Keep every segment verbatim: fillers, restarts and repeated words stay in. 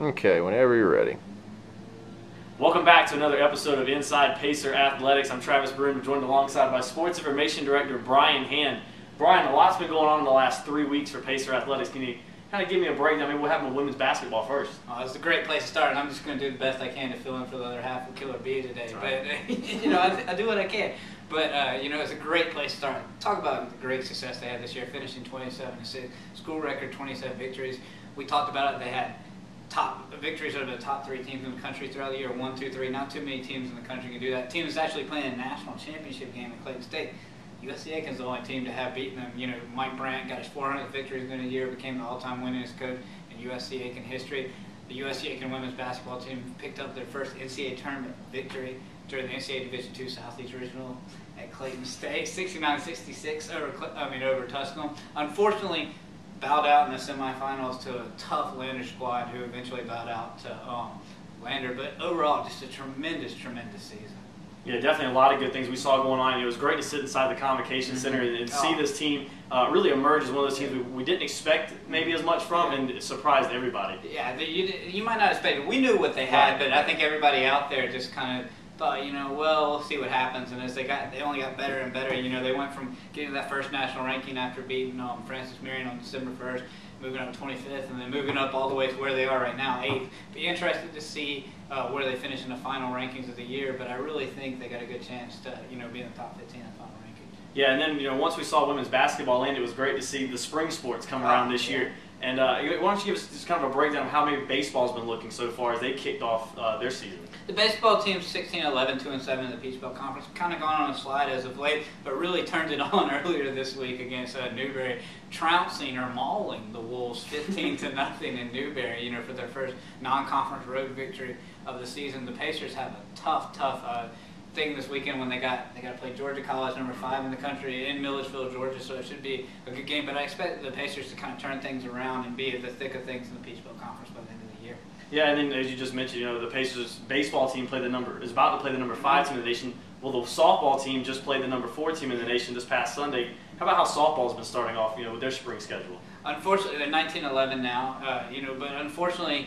Okay, whenever you're ready. Welcome back to another episode of Inside Pacer Athletics. I'm Travis Broom, joined alongside by Sports Information Director Brian Hand. Brian, a lot's been going on in the last three weeks for Pacer Athletics. Can you kind of give me a breakdown? I mean, we'll have women's basketball first. Oh, it's a great place to start, and I'm just going to do the best I can to fill in for the other half of Killer B today. Right. But, you know, I, I do what I can. But, uh, you know, it's a great place to start. Talk about the great success they had this year, finishing twenty-seven and six, school record twenty-seven victories. We talked about it. They had top victories over the top three teams in the country throughout the year, one, two, three. Not too many teams in the country can do that. Team is actually playing a national championship game in Clayton State. U S C Aiken's the only team to have beaten them. You know, Mike Brandt got his four hundredth victory in a year, became the all-time winningest coach in U S C Aiken history. The U S C Aiken women's basketball team picked up their first N C double A tournament victory during the N C double A Division two Southeast Regional at Clayton State, sixty-nine sixty-six over I mean over Tusculum. Unfortunately, bowed out in the semifinals to a tough Lander squad, who eventually bowed out to um, Lander. But overall, just a tremendous, tremendous season. Yeah, definitely a lot of good things we saw going on. It was great to sit inside the Convocation mm-hmm. Center and, and oh. see this team uh, really emerge as one of those teams we, we didn't expect maybe as much from, yeah. and it surprised everybody. Yeah, you, you might not expect it. We knew what they had, right. but I think everybody out there just kind of thought, you know, well, we'll see what happens. And as they got, they only got better and better. You know, they went from getting that first national ranking after beating um, Francis Marion on December first, moving up to twenty-fifth, and then moving up all the way to where they are right now, eighth. Be interested to see uh, where they finish in the final rankings of the year, but I really think they got a good chance to, you know, be in the top fifteen in the final rankings. Yeah, and then, you know, once we saw women's basketball end, it was great to see the spring sports come around this yeah. year. And uh, why don't you give us just kind of a breakdown of how maybe baseball's been looking so far as they kicked off uh, their season? The baseball team's sixteen and eleven, two and seven in the Peach Belt Conference. Kind of gone on a slide as of late, but really turned it on earlier this week against uh, Newberry, trouncing or mauling the Wolves fifteen to nothing in Newberry, you know, for their first non-conference road victory of the season. The Pacers have a tough, tough uh, thing this weekend when they got they got to play Georgia College, number five in the country, in Milledgeville, Georgia, so it should be a good game. But I expect the Pacers to kind of turn things around and be at the thick of things in the Peach Belt Conference by the end of the year. Yeah, and then as you just mentioned, you know, the Pacers baseball team played the number is about to play the number five team in the nation. Well, the softball team just played the number four team in the nation this past Sunday. How about how softball's been starting off, you know, with their spring schedule? Unfortunately, they're nineteen and eleven now, uh, you know, but unfortunately,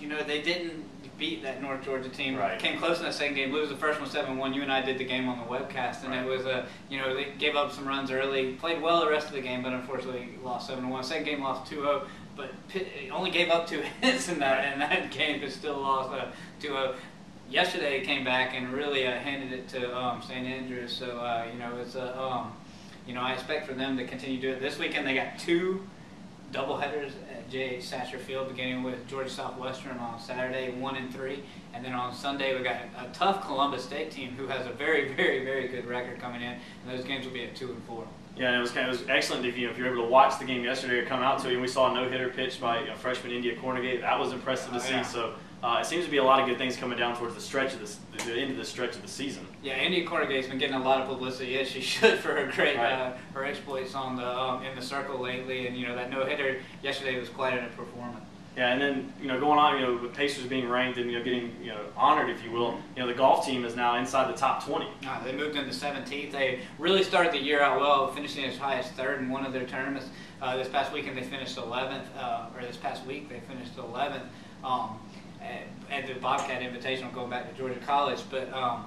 you know, they didn't beat that North Georgia team. Right. Came close in that second game, lose the first one seven one. You and I did the game on the webcast, and right. it was a, you know, they gave up some runs early, played well the rest of the game, but unfortunately lost seven to one. Second game lost two to nothing, but only gave up two hits in that, right. in that game, but still lost uh, two to nothing. Yesterday came back and really uh, handed it to um, Saint Andrews, so, uh, you know, it's a, uh, um, you know, I expect for them to continue to do it. This weekend they got two doubleheaders at J. Satcher Field, beginning with Georgia Southwestern on Saturday, one and three, and then on Sunday we got a tough Columbus State team who has a very, very, very good record coming in, and those games will be at two and four. Yeah, and it was kind of it was excellent if you know, if you're able to watch the game yesterday or come out to it. And we saw a no-hitter pitch by you know, freshman India Cornegate. That was impressive to oh, see. Yeah. So. Uh, it seems to be a lot of good things coming down towards the stretch of this, the end of the stretch of the season. Yeah, India Cornegate's been getting a lot of publicity, as she should, for her great right. uh, her exploits on the um, in the circle lately, and you know that no hitter yesterday was quite a performance. Yeah, and then you know going on, you know with Pacers being ranked and you know getting you know honored, if you will, you know the golf team is now inside the top twenty. Uh, they moved into seventeenth. They really started the year out well, finishing as high as third in one of their tournaments. Uh, this past weekend they finished eleventh, uh, or this past week they finished eleventh. Um, at the Bobcat Invitational going back to Georgia College, but um,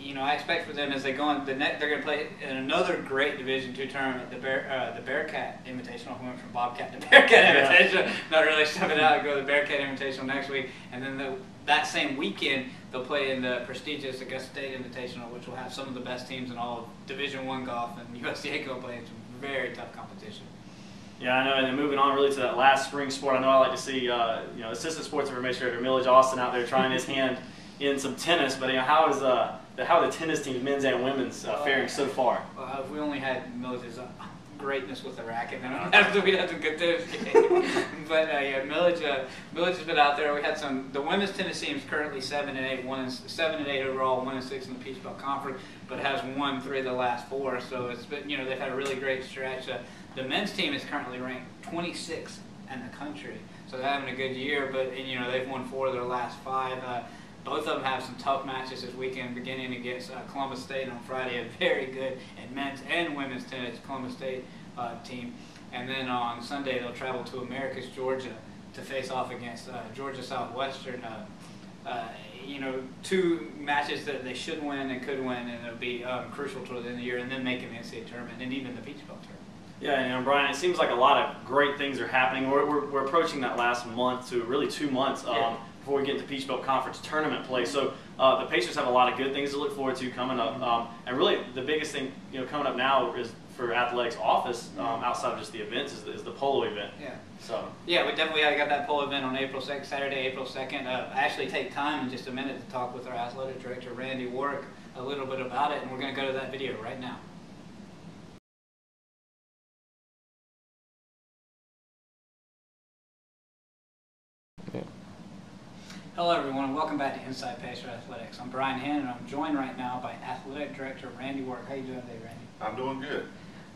you know I expect for them as they go on the next they're going to play in another great Division two tournament, the Bear, uh, the Bearcat Invitational. We went from Bobcat to Bearcat Invitational, yeah. not really stepping out and go to the Bearcat Invitational next week, and then the, that same weekend they'll play in the prestigious Augusta State Invitational, which will have some of the best teams in all of Division one golf, and U S C Aiken playing some very tough competition. Yeah, I know, and then moving on really to that last spring sport, I know I like to see, uh, you know, Assistant Sports Information Director Millage Austin out there trying his hand in some tennis, but, you know, how is uh, the, how are the tennis teams, men's and women's, uh, faring so far? Well, if we only had Millage's uh, greatness with the racket, then we'd have some good tennis game. But, uh, yeah, Millage, uh, Millage has been out there. We had some, the women's tennis team is currently seven and eight, one seven and eight overall, one and six in the Peach Belt Conference, but has won three of the last four, so it's been, you know, they've had a really great stretch. Uh, The men's team is currently ranked twenty-sixth in the country, so they're having a good year. But and, you know they've won four of their last five. Uh, both of them have some tough matches this weekend, beginning against uh, Columbus State on Friday, a very good in men's and women's tennis Columbus State uh, team. And then on Sunday they'll travel to America's Georgia to face off against uh, Georgia Southwestern. Uh, uh, you know, two matches that they should win and could win, and it'll be um, crucial toward the end of the year, and then making the N C double A tournament and even the Peach Belt tournament. Yeah, and you know, Brian, it seems like a lot of great things are happening. We're, we're, we're approaching that last month to really two months um, yeah. before we get into Peach Belt Conference tournament play. So uh, the Pacers have a lot of good things to look forward to coming up. Um, and really the biggest thing you know coming up now is for athletics office um, outside of just the events is the, is the polo event. Yeah. So yeah, we definitely got that polo event on April second, Saturday, April second. Uh, I actually take time in just a minute to talk with our athletic director, Randy Warrick, a little bit about it, and we're going to go to that video right now. Hello everyone and welcome back to Inside Pacer Athletics. I'm Brian Hand and I'm joined right now by Athletic Director Randy Warrick. How are you doing today, Randy? I'm doing good.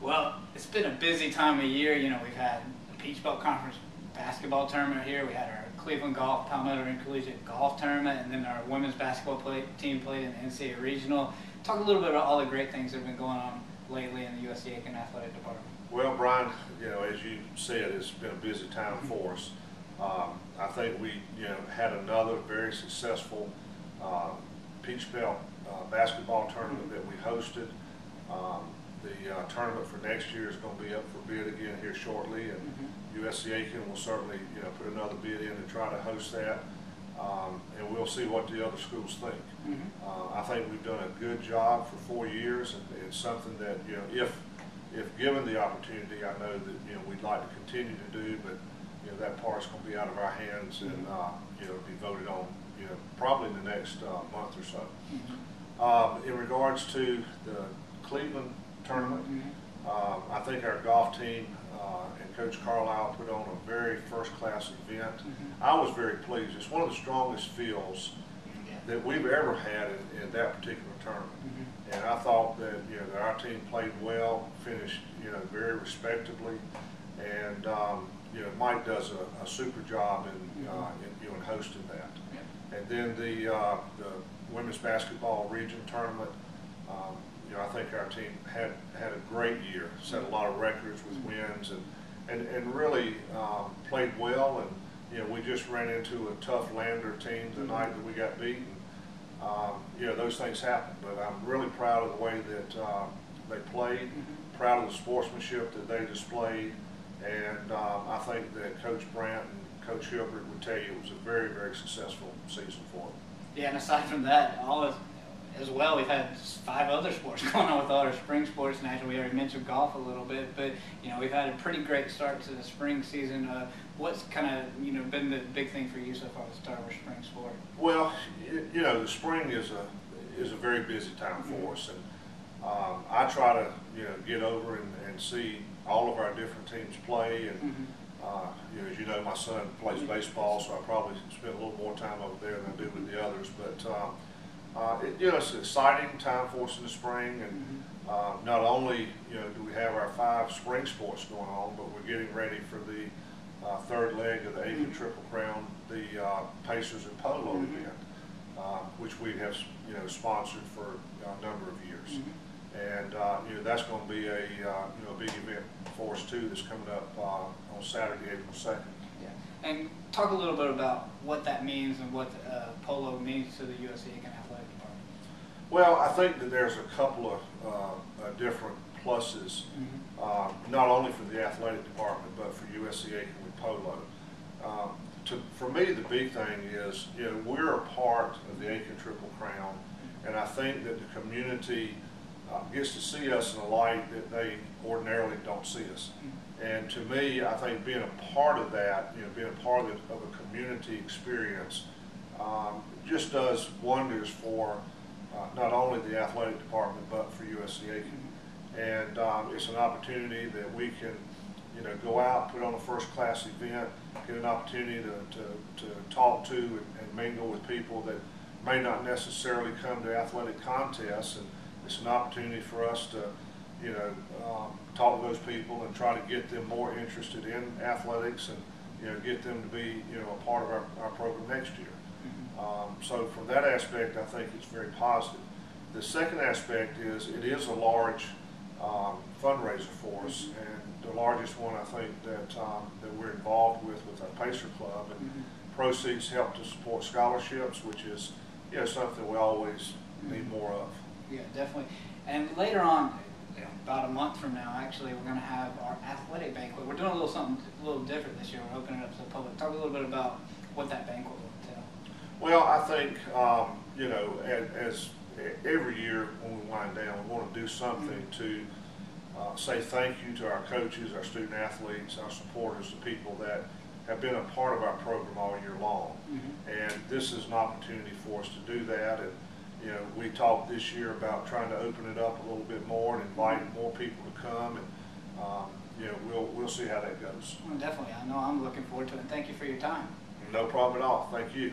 Well, it's been a busy time of year. You know, we've had the Peach Belt Conference basketball tournament here. We had our Cleveland Golf, Palmetto and Collegiate Golf Tournament, and then our women's basketball play, team played in the N C double A Regional. Talk a little bit about all the great things that have been going on lately in the U S C Aiken Athletic Department. Well, Brian, you know, as you said, it's been a busy time for us. Um, I think we you know, had another very successful uh, Peach Belt uh, basketball tournament that we hosted. Um, the uh, tournament for next year is going to be up for bid again here shortly, and mm-hmm. U S C Aiken will certainly you know, put another bid in and try to host that, um, and we'll see what the other schools think. Mm-hmm. uh, I think we've done a good job for four years, and it's something that you know, if, if given the opportunity, I know that you know, we'd like to continue to do, but you know, that part's going to be out of our hands and uh, you know, be voted on you know, probably in the next uh, month or so. Mm-hmm. um, in regards to the Cleveland tournament, mm-hmm. um, I think our golf team uh, and Coach Carlisle put on a very first-class event. Mm-hmm. I was very pleased. It's one of the strongest fields yeah. that we've ever had in, in that particular tournament. Mm-hmm. And I thought that, you know, that our team played well, finished you know, very respectably, and um, you know, Mike does a, a super job in, uh, in, you know, in hosting that. Yeah. And then the, uh, the women's basketball region tournament, um, you know, I think our team had, had a great year, set a lot of records with wins, and, and, and really um, played well. And you know, we just ran into a tough Lander team the mm-hmm. night that we got beaten. Um, you know, those things happen, but I'm really proud of the way that uh, they played, mm-hmm. proud of the sportsmanship that they displayed. And um, I think that Coach Brandt and Coach Hilbert would tell you it was a very, very successful season for them. Yeah, and aside from that, all of, as well, we've had five other sports going on with all our spring sports. And actually, we already mentioned golf a little bit, but you know, we've had a pretty great start to the spring season. Uh, what's kind of you know been the big thing for you so far with Star Wars spring sport? Well, it, you know, the spring is a is a very busy time mm-hmm. for us, and um, I try to you know get over and, and see all of our different teams play, and mm-hmm. uh, you know, as you know, my son plays mm-hmm. baseball, so I probably spend a little more time over there than I do with the others. But um, uh, it, you know, it's an exciting time for us in the spring, and mm-hmm. uh, not only you know do we have our five spring sports going on, but we're getting ready for the uh, third leg of the Aiken mm-hmm. Triple Crown, the uh, Pacers and Polo mm-hmm. event, uh, which we have you know sponsored for a number of years. Mm-hmm. And uh, you know that's going to be a uh, you know big event for us too. That's coming up uh, on Saturday, April second. Yeah, and talk a little bit about what that means and what uh, polo means to the U S C Aiken Athletic Department. Well, I think that there's a couple of uh, uh, different pluses, mm-hmm. um, not only for the athletic department but for U S C Aiken with polo. Um, to, for me, the big thing is you know we're a part of the Aiken Triple Crown, and I think that the community gets to see us in a light that they ordinarily don't see us. And to me, I think being a part of that, you know, being a part of, the, of a community experience um, just does wonders for uh, not only the athletic department, but for U S C Aiken. And um, it's an opportunity that we can, you know, go out, put on a first-class event, get an opportunity to, to, to talk to and, and mingle with people that may not necessarily come to athletic contests. And it's an opportunity for us to, you know, um, talk to those people and try to get them more interested in athletics and, you know, get them to be, you know, a part of our, our program next year. Mm-hmm. um, so from that aspect, I think it's very positive. The second aspect is it is a large um, fundraiser for us, and the largest one I think that um, that we're involved with with our Pacer Club, and mm-hmm. proceeds help to support scholarships, which is you know something we always mm-hmm. need more of. Yeah, definitely. And later on, you know, about a month from now, actually, we're going to have our athletic banquet. We're doing a little something a little different this year. We're opening it up to the public. Talk a little bit about what that banquet will entail. Well, I think um, you know as, as every year when we wind down, we want to do something mm-hmm. to uh, say thank you to our coaches, our student athletes, our supporters, the people that have been a part of our program all year long. Mm-hmm. And this is an opportunity for us to do that. And you know, we talked this year about trying to open it up a little bit more and invite more people to come. And um, you know, we'll we'll see how that goes. Well, definitely, I know I'm looking forward to it. And thank you for your time. No problem at all. Thank you.